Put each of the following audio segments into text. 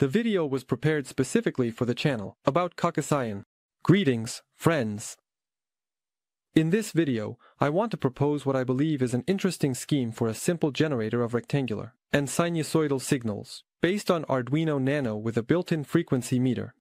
The video was prepared specifically for the channel about Kasyan. Greetings, friends. In this video, I want to propose what I believe is an interesting scheme for a simple generator of rectangular and sinusoidal signals based on Arduino Nano with a built-in frequency meter.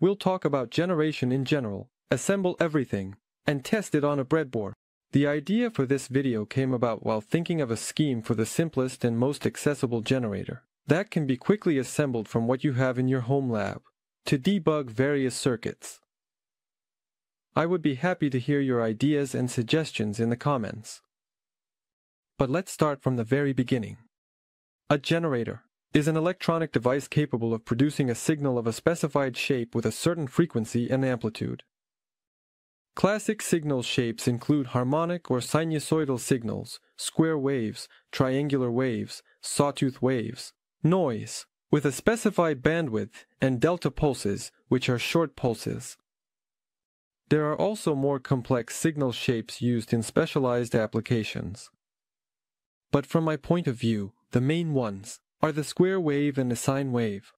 We'll talk about generation in general, assemble everything, and test it on a breadboard. The idea for this video came about while thinking of a scheme for the simplest and most accessible generator that can be quickly assembled from what you have in your home lab to debug various circuits. I would be happy to hear your ideas and suggestions in the comments. But let's start from the very beginning. A generator is an electronic device capable of producing a signal of a specified shape with a certain frequency and amplitude. Classic signal shapes include harmonic or sinusoidal signals, square waves, triangular waves, sawtooth waves, noise, with a specified bandwidth, and delta pulses, which are short pulses. There are also more complex signal shapes used in specialized applications. But from my point of view, the main ones are the square wave and the sine wave.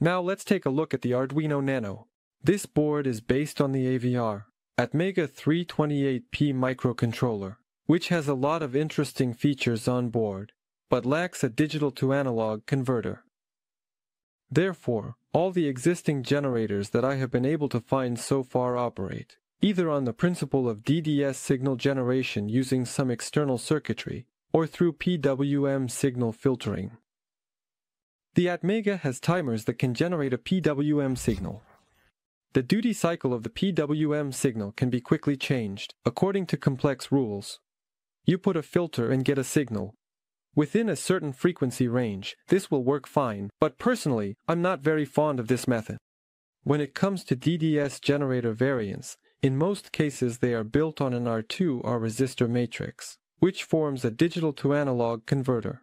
Now let's take a look at the Arduino Nano. This board is based on the AVR, Atmega 328P microcontroller, which has a lot of interesting features on board, but lacks a digital-to-analog converter. Therefore, all the existing generators that I have been able to find so far operate either on the principle of DDS signal generation using some external circuitry, or through PWM signal filtering. The Atmega has timers that can generate a PWM signal. The duty cycle of the PWM signal can be quickly changed according to complex rules. You put a filter and get a signal. Within a certain frequency range, this will work fine, but personally, I'm not very fond of this method. When it comes to DDS generator variants, in most cases they are built on an R2R resistor matrix, which forms a digital-to-analog converter.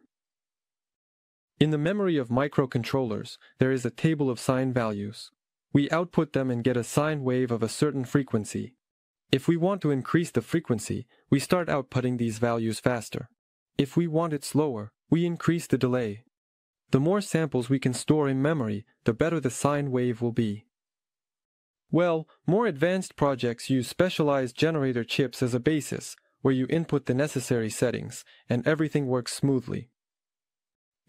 In the memory of microcontrollers, there is a table of sine values. We output them and get a sine wave of a certain frequency. If we want to increase the frequency, we start outputting these values faster. If we want it slower, we increase the delay. The more samples we can store in memory, the better the sine wave will be. Well, more advanced projects use specialized generator chips as a basis, where you input the necessary settings, and everything works smoothly.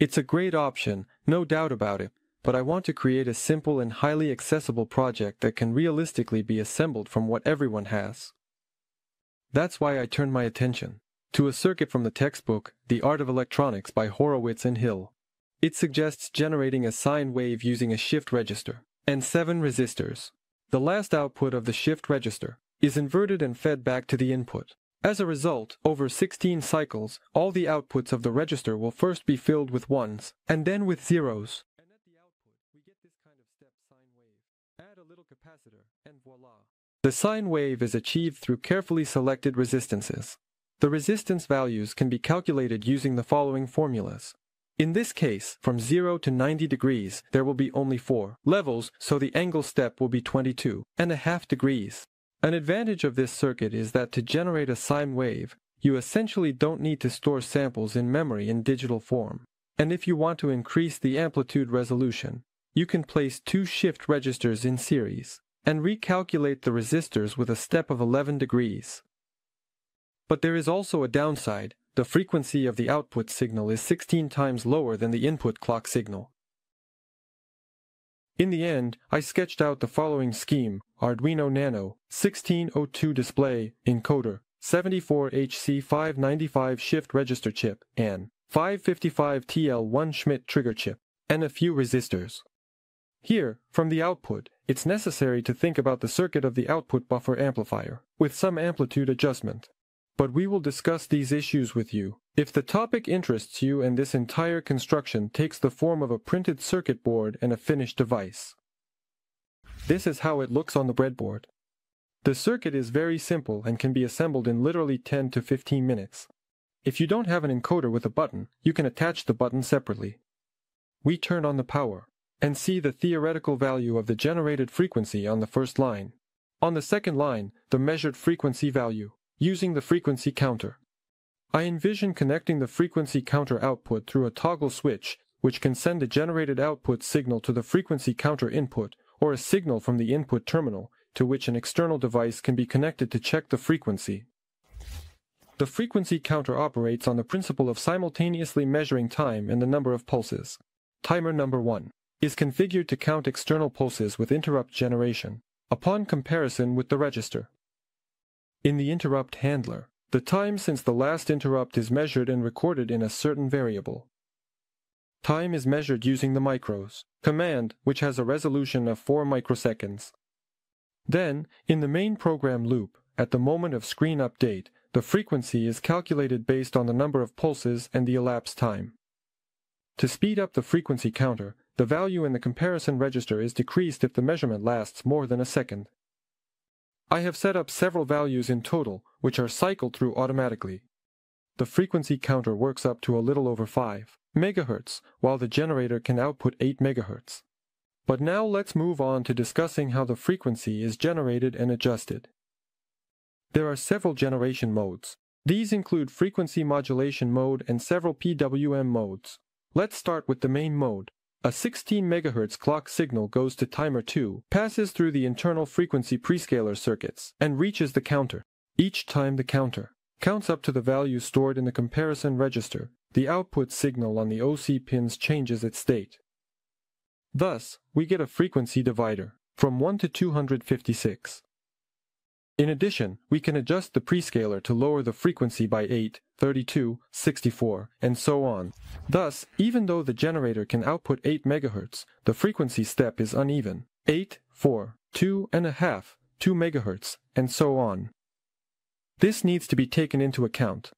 It's a great option, no doubt about it. But I want to create a simple and highly accessible project that can realistically be assembled from what everyone has. That's why I turned my attention to a circuit from the textbook, The Art of Electronics by Horowitz and Hill. It suggests generating a sine wave using a shift register and 7 resistors. The last output of the shift register is inverted and fed back to the input. As a result, over 16 cycles, all the outputs of the register will first be filled with 1s and then with 0s. And voila. The sine wave is achieved through carefully selected resistances. The resistance values can be calculated using the following formulas. In this case, from 0 to 90 degrees, there will be only 4 levels, so the angle step will be 22.5 degrees. An advantage of this circuit is that to generate a sine wave, you essentially don't need to store samples in memory in digital form. And if you want to increase the amplitude resolution, you can place 2 shift registers in series and recalculate the resistors with a step of 11 degrees. But there is also a downside. The frequency of the output signal is 16 times lower than the input clock signal. In the end, I sketched out the following scheme: Arduino Nano, 1602 display, encoder, 74HC595 shift register chip, and 555TL1 Schmidt trigger chip, and a few resistors. Here, from the output, it's necessary to think about the circuit of the output buffer amplifier, with some amplitude adjustment. But we will discuss these issues with you. If the topic interests you and this entire construction takes the form of a printed circuit board and a finished device. This is how it looks on the breadboard. The circuit is very simple and can be assembled in literally 10 to 15 minutes. If you don't have an encoder with a button, you can attach the button separately. We turn on the power and see the theoretical value of the generated frequency on the first line. On the second line, the measured frequency value, using the frequency counter. I envision connecting the frequency counter output through a toggle switch, which can send a generated output signal to the frequency counter input, or a signal from the input terminal, to which an external device can be connected to check the frequency. The frequency counter operates on the principle of simultaneously measuring time and the number of pulses. Timer number 1 is configured to count external pulses with interrupt generation, upon comparison with the register. In the interrupt handler, the time since the last interrupt is measured and recorded in a certain variable. Time is measured using the micros command, which has a resolution of 4 microseconds. Then, in the main program loop, at the moment of screen update, the frequency is calculated based on the number of pulses and the elapsed time. To speed up the frequency counter, the value in the comparison register is decreased if the measurement lasts more than a second. I have set up several values in total, which are cycled through automatically. The frequency counter works up to a little over 5 MHz, while the generator can output 8 MHz. But now let's move on to discussing how the frequency is generated and adjusted. There are several generation modes. These include frequency modulation mode and several PWM modes. Let's start with the main mode. A 16 MHz clock signal goes to timer 2, passes through the internal frequency prescaler circuits, and reaches the counter. Each time the counter counts up to the value stored in the comparison register, the output signal on the OC pins changes its state. Thus, we get a frequency divider, from 1 to 256. In addition, we can adjust the prescaler to lower the frequency by 8, 32, 64, and so on. Thus, even though the generator can output 8 MHz, the frequency step is uneven: 8, 4, 2.5, 2 MHz, and so on. This needs to be taken into account.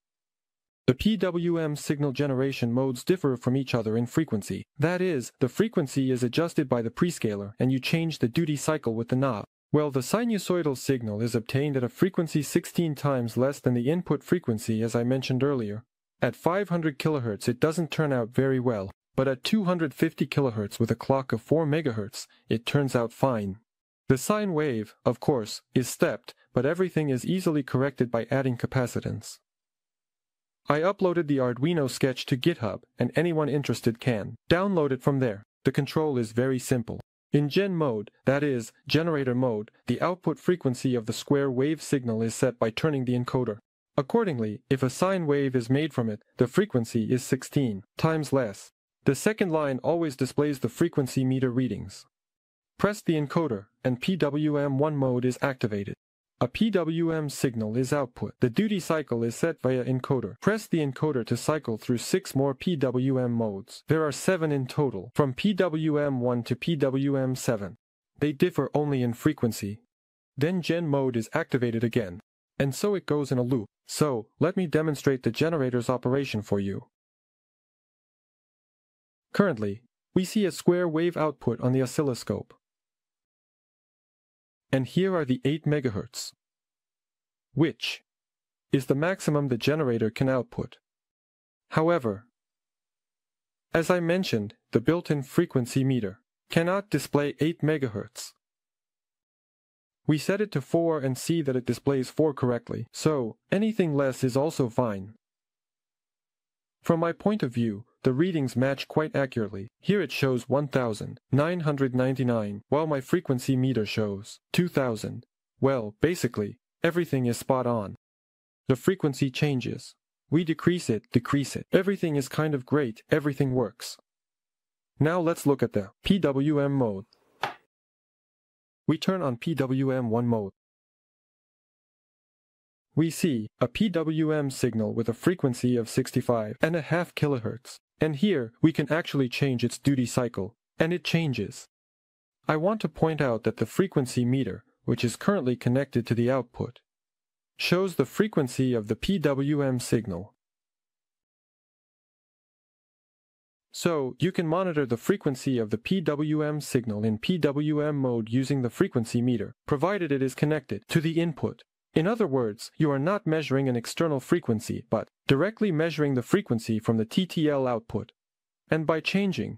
The PWM signal generation modes differ from each other in frequency. That is, the frequency is adjusted by the prescaler, and you change the duty cycle with the knob. Well, the sinusoidal signal is obtained at a frequency 16 times less than the input frequency, as I mentioned earlier. At 500 kHz it doesn't turn out very well, but at 250 kHz with a clock of 4 MHz, it turns out fine. The sine wave, of course, is stepped, but everything is easily corrected by adding capacitance. I uploaded the Arduino sketch to GitHub, and anyone interested can download it from there. The control is very simple. In gen mode, that is, generator mode, the output frequency of the square wave signal is set by turning the encoder. Accordingly, if a sine wave is made from it, the frequency is 16 times less. The second line always displays the frequency meter readings. Press the encoder, and PWM1 mode is activated. A PWM signal is output. The duty cycle is set via encoder. Press the encoder to cycle through 6 more PWM modes. There are 7 in total, from PWM1 to PWM7. They differ only in frequency. Then gen mode is activated again. And so it goes in a loop. So, let me demonstrate the generator's operation for you. Currently, we see a square wave output on the oscilloscope. And here are the 8 MHz, which is the maximum the generator can output. However, as I mentioned, the built-in frequency meter cannot display 8 MHz. We set it to 4 and see that it displays 4 correctly, so anything less is also fine. From my point of view, the readings match quite accurately. Here it shows 1999, while my frequency meter shows 2000. Well, basically, everything is spot on. The frequency changes. We decrease it. Everything is kind of great, everything works. Now let's look at the PWM mode. We turn on PWM1 mode. We see a PWM signal with a frequency of 65.5 kHz. And here, we can actually change its duty cycle, and it changes. I want to point out that the frequency meter, which is currently connected to the output, shows the frequency of the PWM signal. So, you can monitor the frequency of the PWM signal in PWM mode using the frequency meter, provided it is connected to the input. In other words, you are not measuring an external frequency, but directly measuring the frequency from the TTL output. And by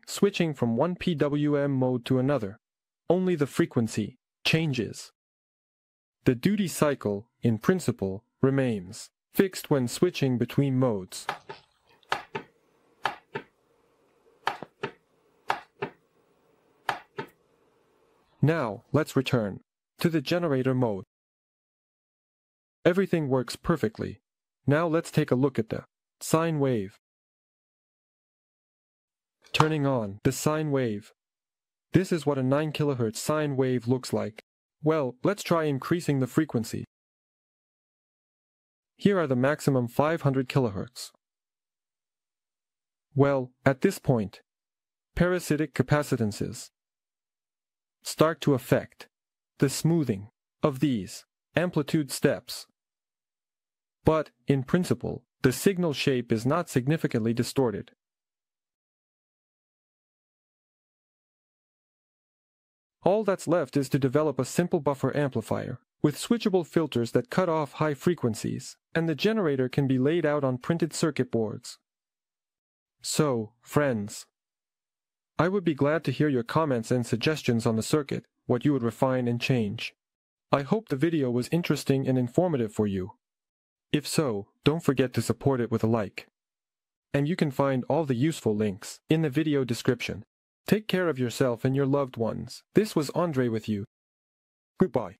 switching from one PWM mode to another, only the frequency changes. The duty cycle, in principle, remains fixed when switching between modes. Now, let's return to the generator mode. Everything works perfectly. Now let's take a look at the sine wave. Turning on the sine wave. This is what a 9 kHz sine wave looks like. Well, let's try increasing the frequency. Here are the maximum 500 kHz. Well, at this point, parasitic capacitances start to affect the smoothing of these amplitude steps. But, in principle, the signal shape is not significantly distorted. All that's left is to develop a simple buffer amplifier with switchable filters that cut off high frequencies, and the generator can be laid out on printed circuit boards. So, friends, I would be glad to hear your comments and suggestions on the circuit, what you would refine and change. I hope the video was interesting and informative for you. If so, don't forget to support it with a like. And you can find all the useful links in the video description. Take care of yourself and your loved ones. This was Andre with you. Goodbye.